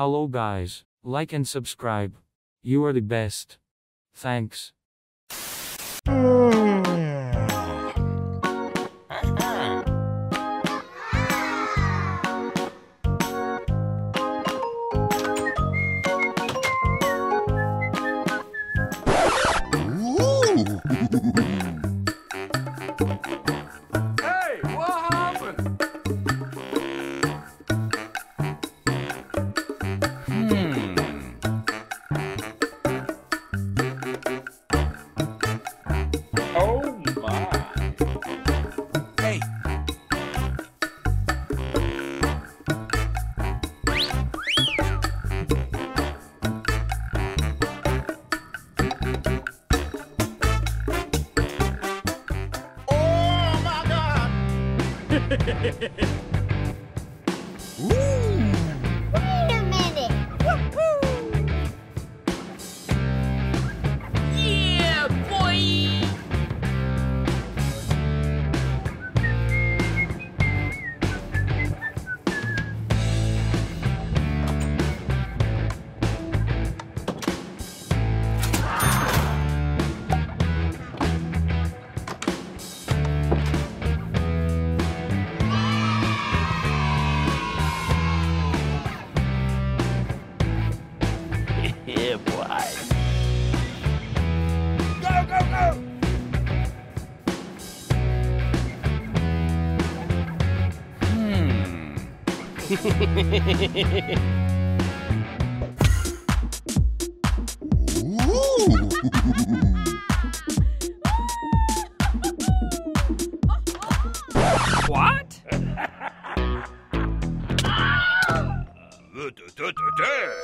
Hello guys, like and subscribe. You are the best. Thanks. What?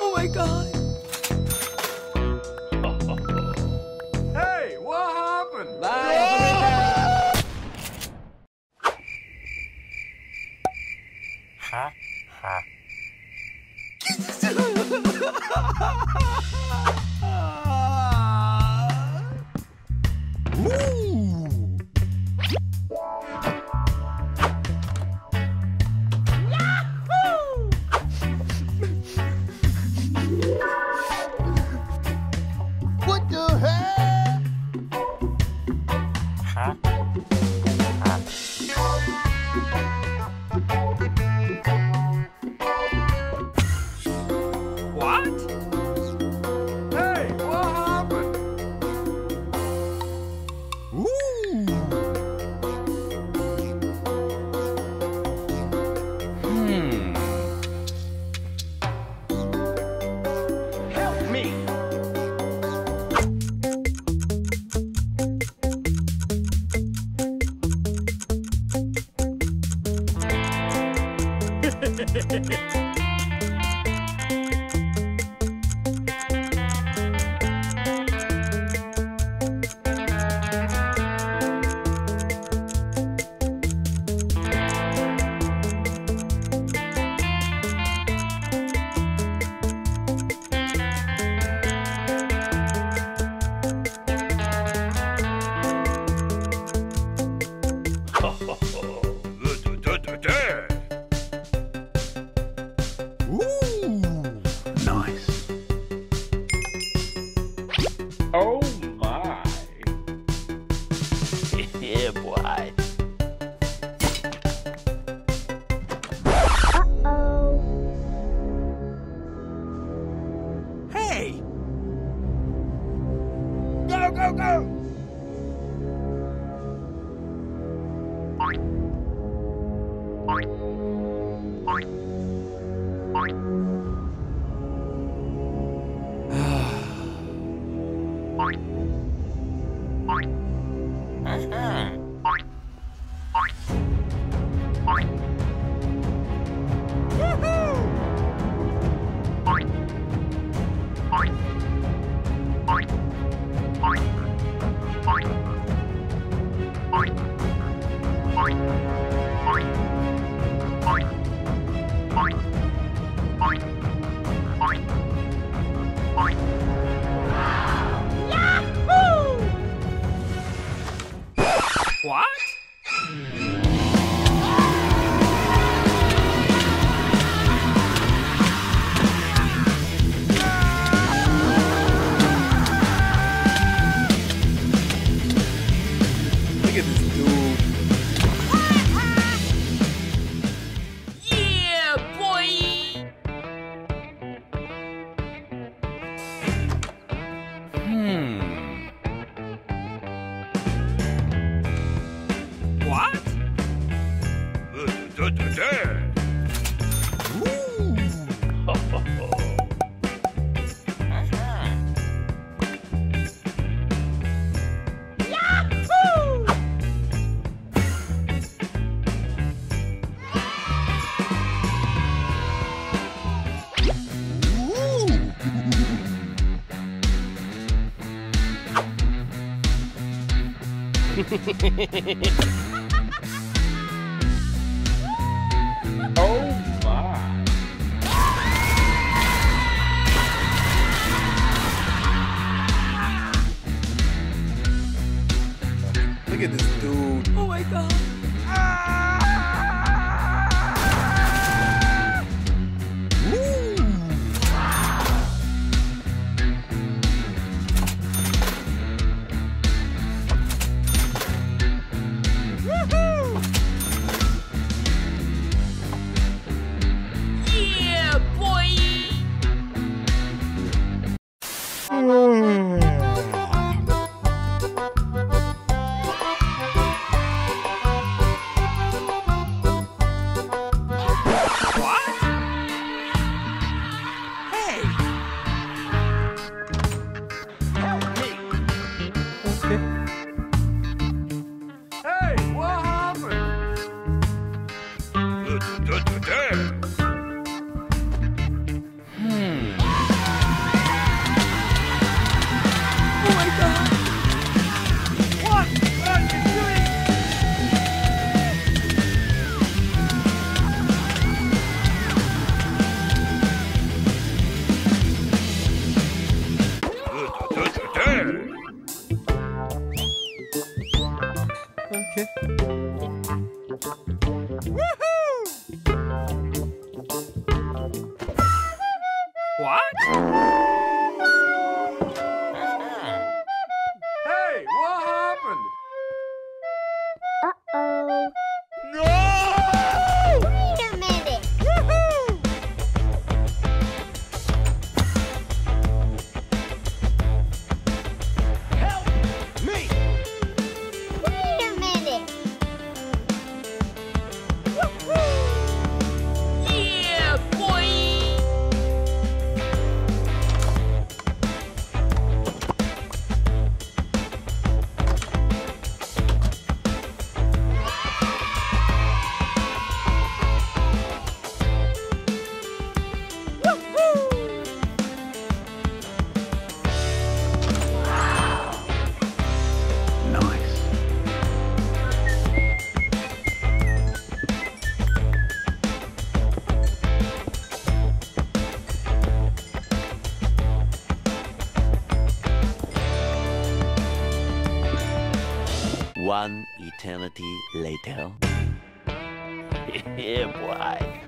Oh my God. Hey, what happened? Bye. Huh? Huh? Oh my. Look at this dude. Oh my god. One eternity later. Yeah, boy.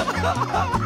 Ha ha ha!